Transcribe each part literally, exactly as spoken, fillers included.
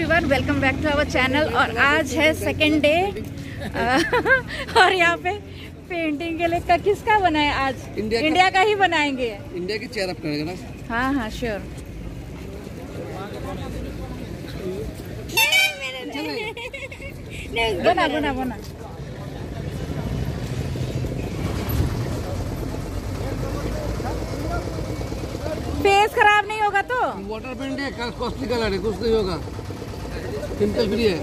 Everyone welcome back to our channel. और आज है सेकेंड डे और यहाँ पे पेंटिंग के लिए का किसका बनाया आज? इंडिया, इंडिया का, का ही बनाएंगे। इंडिया की चेयर अप करेगा ना? हाँ हाँ श्योर। बना बना बना फेस खराब नहीं होगा तो? वाटर पेंट है, कॉस्टली कलर है, कुछ नहीं होगा, केमिकल फ्री है।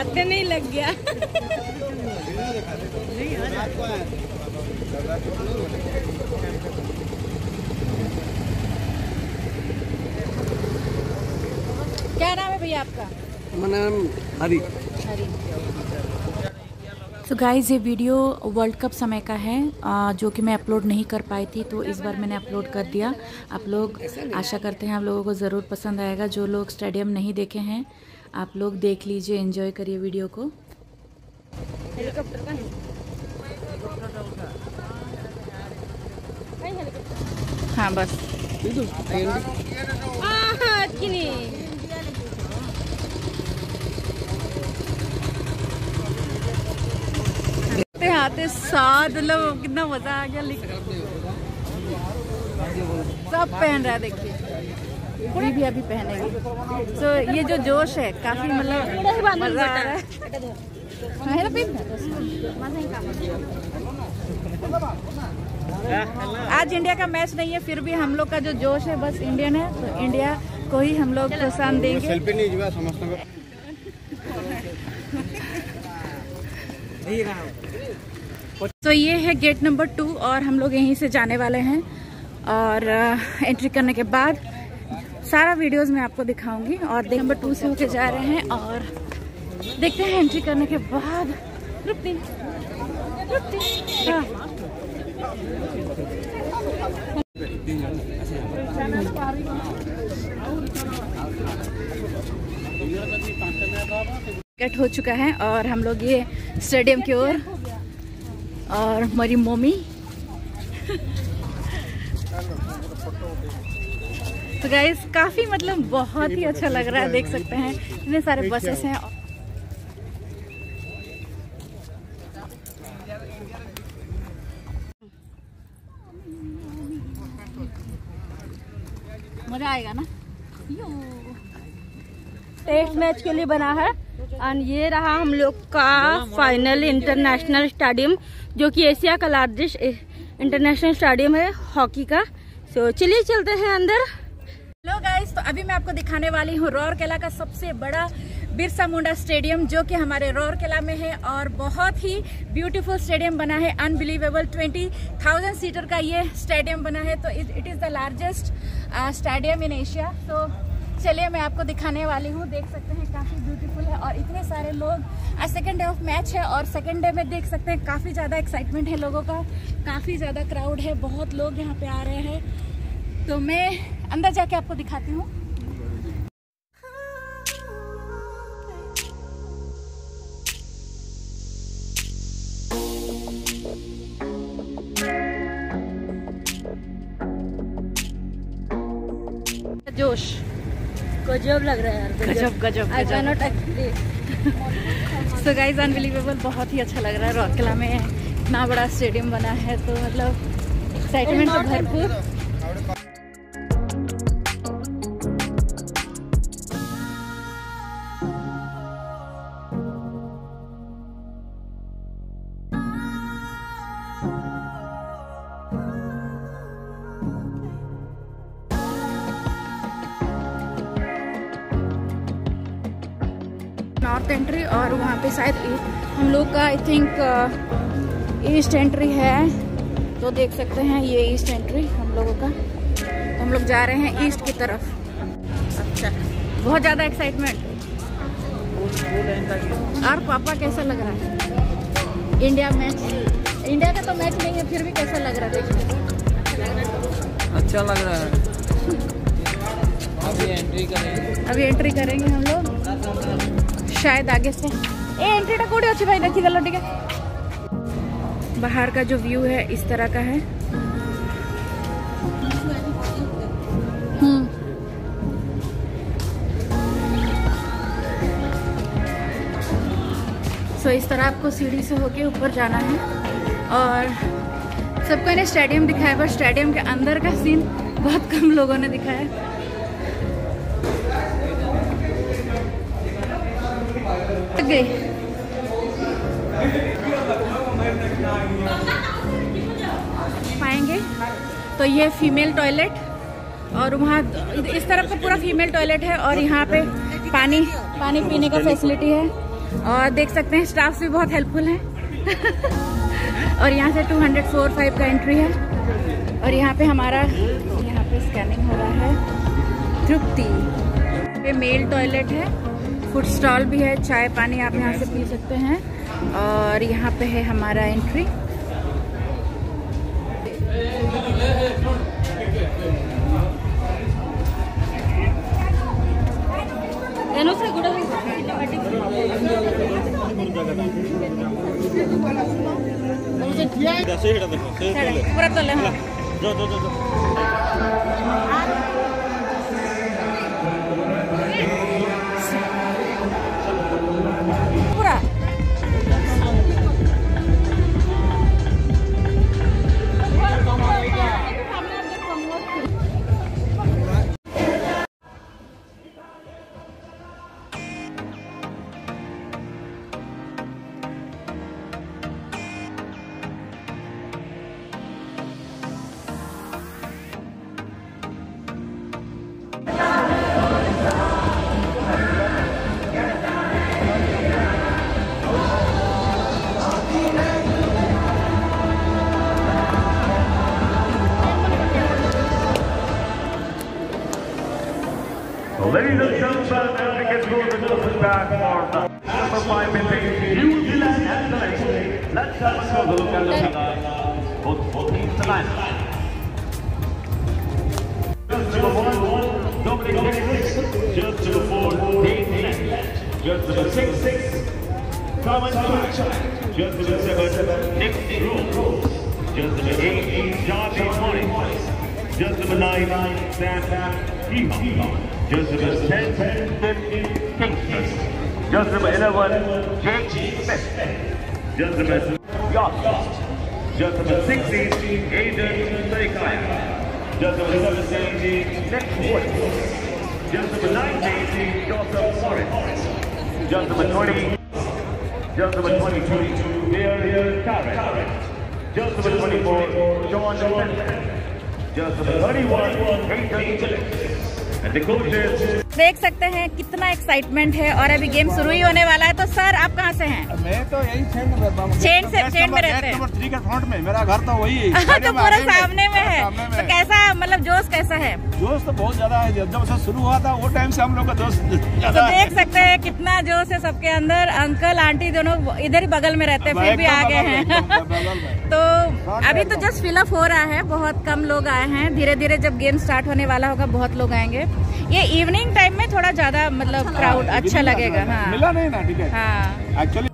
आते नहीं लग गया क्या नाम है भैया आपका? मेरा नाम हरी। हरी। तो गाइज़ ये वीडियो वर्ल्ड कप समय का है जो कि मैं अपलोड नहीं कर पाई थी, तो इस बार मैंने अपलोड कर दिया। आप लोग, आशा करते हैं आप लोगों को ज़रूर पसंद आएगा। जो लोग स्टेडियम नहीं देखे हैं आप लोग देख लीजिए, एंजॉय करिए वीडियो को। हाँ बस आते साथ लोग कितना मजा आ गया। सब पहन रहा है, देखिए ये भी अभी पहनेगी। तो ये जो जोश है काफी, मतलब मजा आ रहा है। आज इंडिया का मैच नहीं है, फिर भी हम लोग का जो जोश है, बस इंडियन है तो इंडिया को ही हम लोग प्रोत्साहन देंगे। तो ये है गेट नंबर टू और हम लोग यहीं से जाने वाले हैं। और एंट्री करने के बाद सारा वीडियोस मैं आपको दिखाऊंगी। और गेट नंबर टू से होके जा रहे हैं और देखते हैं एंट्री करने के बाद। रुकती रुकती कट हो चुका है और हम लोग ये स्टेडियम की ओर। और मेरी मम्मी तो गाइस काफ़ी, मतलब बहुत ही अच्छा लग रहा है। देख सकते हैं इतने सारे बसेस हैं। मज़ा आएगा ना? टेस्ट मैच के लिए बना है। और ये रहा हम लोग का फाइनल इंटरनेशनल स्टेडियम जो कि एशिया का लार्जेस्ट इंटरनेशनल स्टेडियम है हॉकी का। सो चलिए चलते हैं अंदर। हेलो गाइस, तो अभी मैं आपको दिखाने वाली हूँ रौरकेला का सबसे बड़ा बिरसा मुंडा स्टेडियम जो कि हमारे रौरकेला में है। और बहुत ही ब्यूटीफुल स्टेडियम बना है, अनबिलीवेबल। ट्वेंटी थाउजेंड सीटर का ये स्टेडियम बना है, तो it is the largest stadium in Asia. तो चलिए मैं आपको दिखाने वाली हूँ। देख सकते हैं काफ़ी ब्यूटीफुल है और इतने सारे लोग। आज सेकेंड डे ऑफ मैच है और सेकेंड डे में देख सकते हैं काफ़ी ज़्यादा एक्साइटमेंट है लोगों का, काफ़ी ज़्यादा क्राउड है, बहुत लोग यहाँ पे आ रहे हैं। तो मैं अंदर जाके आपको दिखाती हूँ। जोश गजब लग रहा है यार, गजब गजब। I can not explain. So guys, unbelievable, बहुत ही अच्छा लग रहा है। रौरकेला में इतना बड़ा स्टेडियम बना है तो मतलब एक्साइटमेंट तो भरपूर। नॉर्थ एंट्री और वहाँ पे शायद हम लोग का आई थिंक ईस्ट एंट्री है। तो देख सकते हैं ये ईस्ट एंट्री हम लोगों का। तो हम लोग जा रहे हैं ईस्ट की तरफ। अच्छा, बहुत ज़्यादा एक्साइटमेंट। और पापा कैसा लग रहा है? इंडिया मैच, इंडिया का तो मैच नहीं है फिर भी कैसा लग रहा है? देखिए अच्छा लग रहा है। अभी एंट्री करेंगे, अभी एंट्री करेंगे हम लोग शायद आगे से। ए एंट्रीटा कोड़े अच्छी भाई रखी गलो ठीक है। बाहर का जो व्यू है इस तरह का है। सो इस तरह आपको सीढ़ी से होके ऊपर जाना है। और सबको ने स्टेडियम दिखाया पर स्टेडियम के अंदर का सीन बहुत कम लोगों ने दिखाया। पाएंगे तो ये फीमेल टॉयलेट और वहाँ इस तरफ का पूरा फीमेल टॉयलेट है और यहाँ पे पानी पानी पीने का फैसिलिटी है और देख सकते हैं स्टाफ भी बहुत हेल्पफुल हैं। और यहाँ से टू हंड्रेड फोर फाइव का एंट्री है और यहाँ पे हमारा यहाँ पे स्कैनिंग हो रहा है। तृप्ति पे मेल टॉयलेट है, फूड स्टॉल भी है, चाय पानी आप यहाँ से पी सकते हैं। और यहाँ पे है हमारा एंट्री। पूरा तो ले जो जो जो Ladies and gentlemen, as we get through the distance back for number five meeting, New Zealand and Malaysia. Let's have a closer look at the tonight. Both both teams tonight. Just number one, Dominic Henry. Just number four, Dave Lynch. Just number six, six, Thomas Chai. Just number seven, Nick Rule. Just number eight, John Morris. Just number nine, Sam Heaton. Just number ten, fifteen, Kingston. Just number eleven, J G Smith. Just number Yost. Just number sixteen, Aiden Sarikaya. Just number seventeen, Nick Wood. Just number nineteen, Joseph Morris. Just number twenty, just number twenty-two, Ariel Carrett. Just number twenty-four, John Smith. Just number thirty-one, Aiden Phillips. देख सकते हैं कितना excitement है। और अभी game शुरू ही होने वाला है। तो सर आप कहाँ से हैं? मैं तो यही चेन चेन से चेन में रहते हैं। नंबर थ्री के फ्रंट में मेरा घर तो वही है। तो पूरा सामने में है। तो कैसा मतलब जोश कैसा है? जोश तो बहुत ज्यादा है। जब जब शुरू हुआ था वो टाइम से हम लोग का जोश। तो देख सकते हैं कितना जोश है सबके अंदर। अंकल आंटी दोनों इधर ही बगल में रहते हैं फिर भी आ गए हैं। तो अभी तो जस्ट फिलअप हो रहा है, बहुत कम लोग आए हैं। धीरे धीरे जब गेम स्टार्ट होने वाला होगा बहुत लोग आएंगे। ये इवनिंग टाइम में थोड़ा ज्यादा मतलब क्राउड अच्छा लगेगा। हाँ मिला नहीं ना टिकट। हाँ actually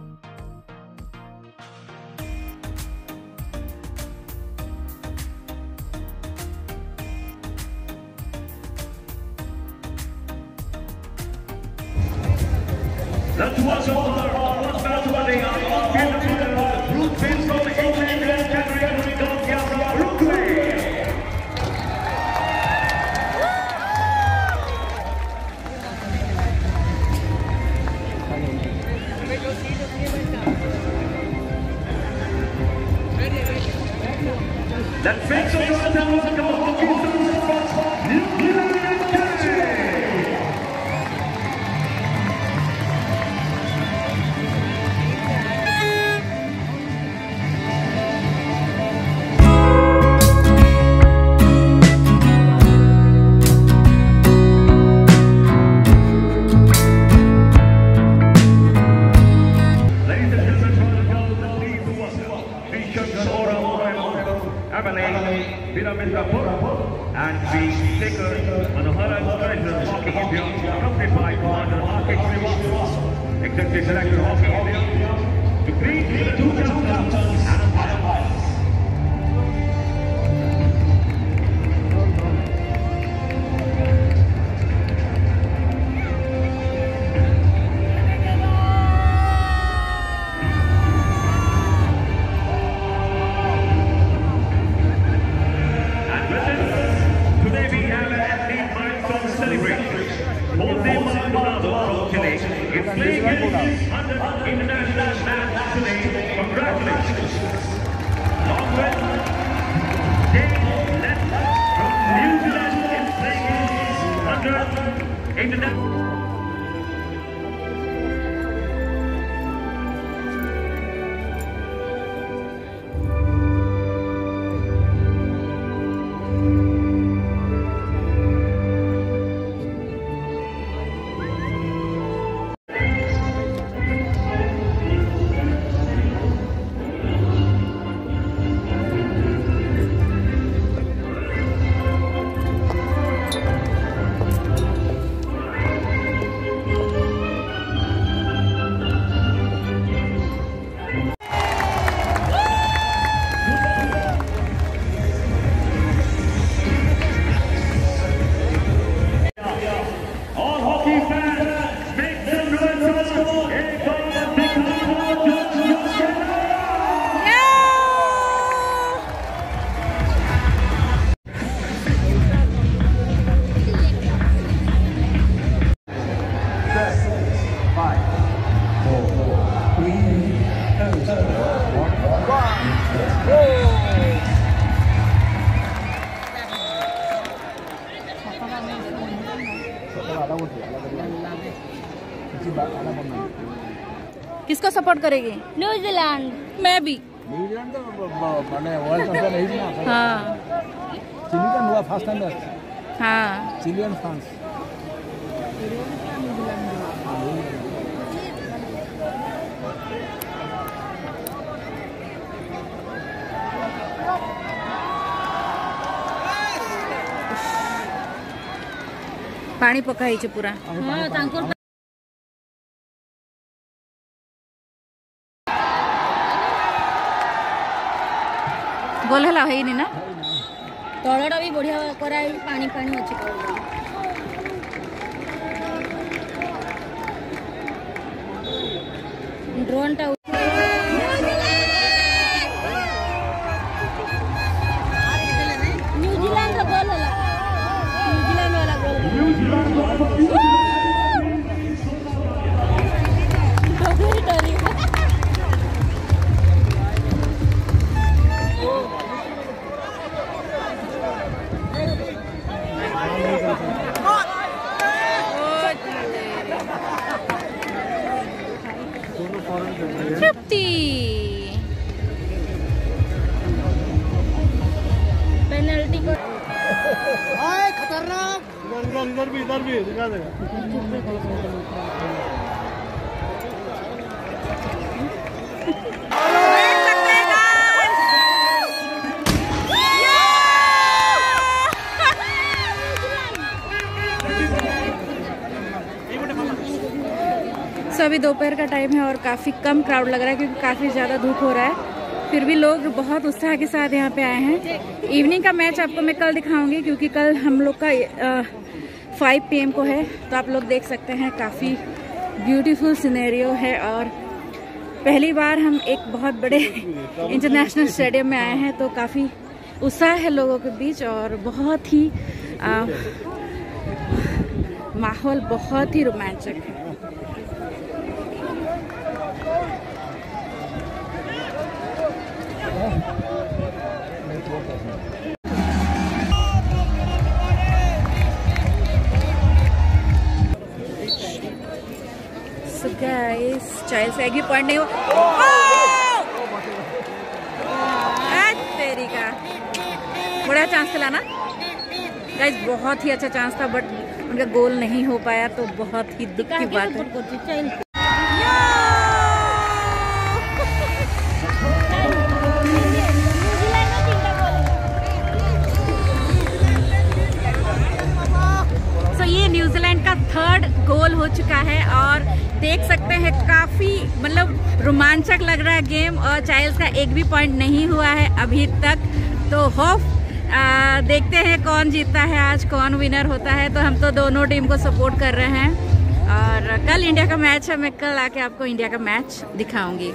That fix it right now is a goal for New Zealand and Canada. Ladies and gentlemen, goals that lead to us. Three shots or a Abelay, Viramindapur, and the taker on the Honorable Treasurer Hockey India, accompanied by Commander Arctic Srivastava, Executive Director Hockey India, to greet the two captains and otherwise. It's legal under international match today. Congratulations. Long with David Leslie from New Zealand is playing under international. किसको support करेगी? New Zealand. मैं भी New Zealand तो मैंने world cup नहीं जीता। हां Chile का हुआ फर्स्ट टाइम। हां चिली और फ्रांस पानी पकाई छे पूरा। हां तांकर गोल है नहीं ना तलटा भी बढ़िया कराई पानी पानी अच्छे ड्रोन टा न्यूजीलैंड गोल है न्यूजीलैंड वाला गोल पेनल्टी को आए खतरनाक इधर भी इधर भी दिखा देगा। सो अभी दोपहर का टाइम है और काफ़ी कम क्राउड लग रहा है क्योंकि काफ़ी ज़्यादा धूप हो रहा है, फिर भी लोग बहुत उत्साह के साथ यहाँ पे आए हैं। इवनिंग का मैच आपको मैं कल दिखाऊंगी क्योंकि कल हम लोग का फाइव पी एम को है, तो आप लोग देख सकते हैं काफ़ी ब्यूटीफुल सिनेरियो है और पहली बार हम एक बहुत बड़े इंटरनेशनल स्टेडियम में आए हैं, तो काफ़ी उत्साह है लोगों के बीच और बहुत ही आ, माहौल बहुत ही रोमांचक है। So guys, child से एग्री पॉइंट नहीं हो तेरी का बड़ा चांस था ना गाइज, बहुत ही अच्छा चांस था बट उनका गोल नहीं हो पाया, तो बहुत ही दुख की बात है। थर्ड गोल हो चुका है और देख सकते हैं काफ़ी मतलब रोमांचक लग रहा है गेम और चाइल्ड्स का एक भी पॉइंट नहीं हुआ है अभी तक, तो होप देखते हैं कौन जीतता है आज, कौन विनर होता है। तो हम तो दोनों टीम को सपोर्ट कर रहे हैं और कल इंडिया का मैच है, मैं कल आके आपको इंडिया का मैच दिखाऊंगी।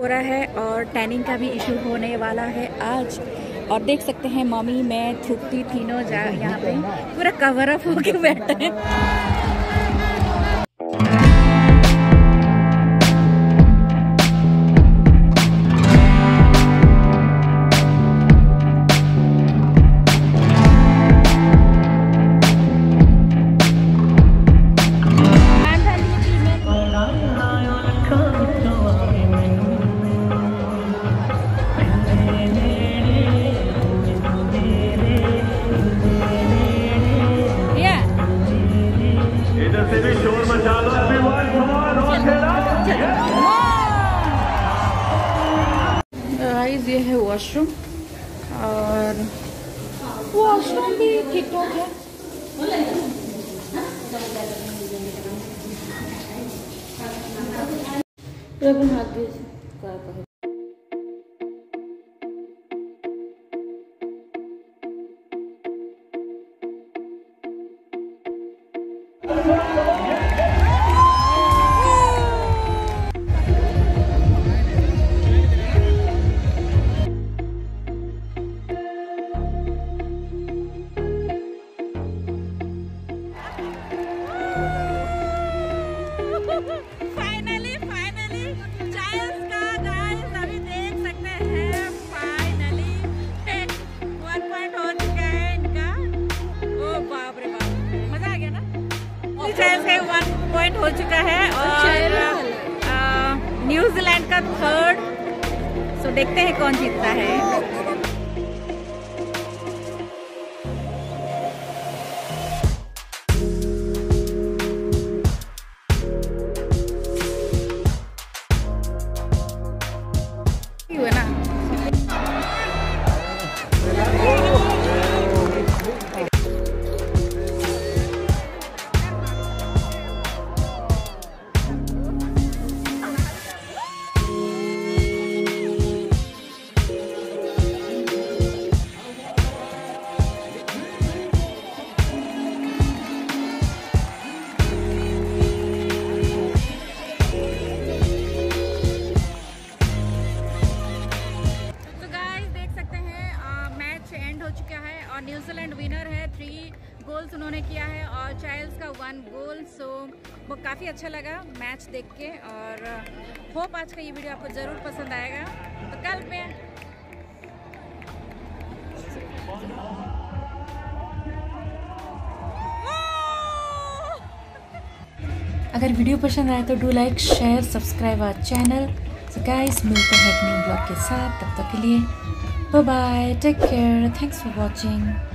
हो रहा है और टैनिंग का भी इशू होने वाला है आज और देख सकते हैं मम्मी मैं छुपती तीनों जा यहाँ पे पूरा कवर अप होके बैठे। वॉशरूम, और वॉशरूम भी ठीक ठाक है। हो चुका है और न्यूजीलैंड का थर्ड, सो so, देखते हैं कौन जीतता है। हुआ ना न्यूजीलैंड विनर है, थ्री गोल्स उन्होंने किया है और चाइल्ड्स का वन गोल। सो वो काफ़ी अच्छा लगा मैच देख के और होप आज का ये वीडियो आपको ज़रूर पसंद आएगा। तो कल मैं अगर वीडियो पसंद आए तो do like, share, subscribe our channel. So guys, मिलते हैं एक न्यू ब्लॉग के साथ, तब तक के लिए bye bye, take care, thanks for watching.